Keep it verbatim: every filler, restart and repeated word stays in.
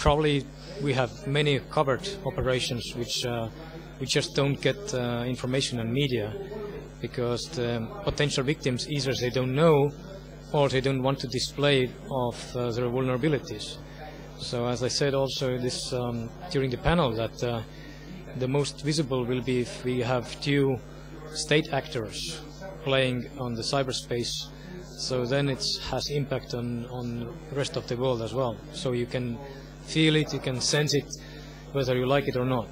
probably we have many covert operations which uh, we just don't get uh, information on media, because the potential victims either they don't know or they don't want to display of uh, their vulnerabilities. So as I said also this um, during the panel, that uh, the most visible will be if we have two state actors playing on the cyberspace. So then it has impact on, on the rest of the world as well. So you can feel it, you can sense it, whether you like it or not.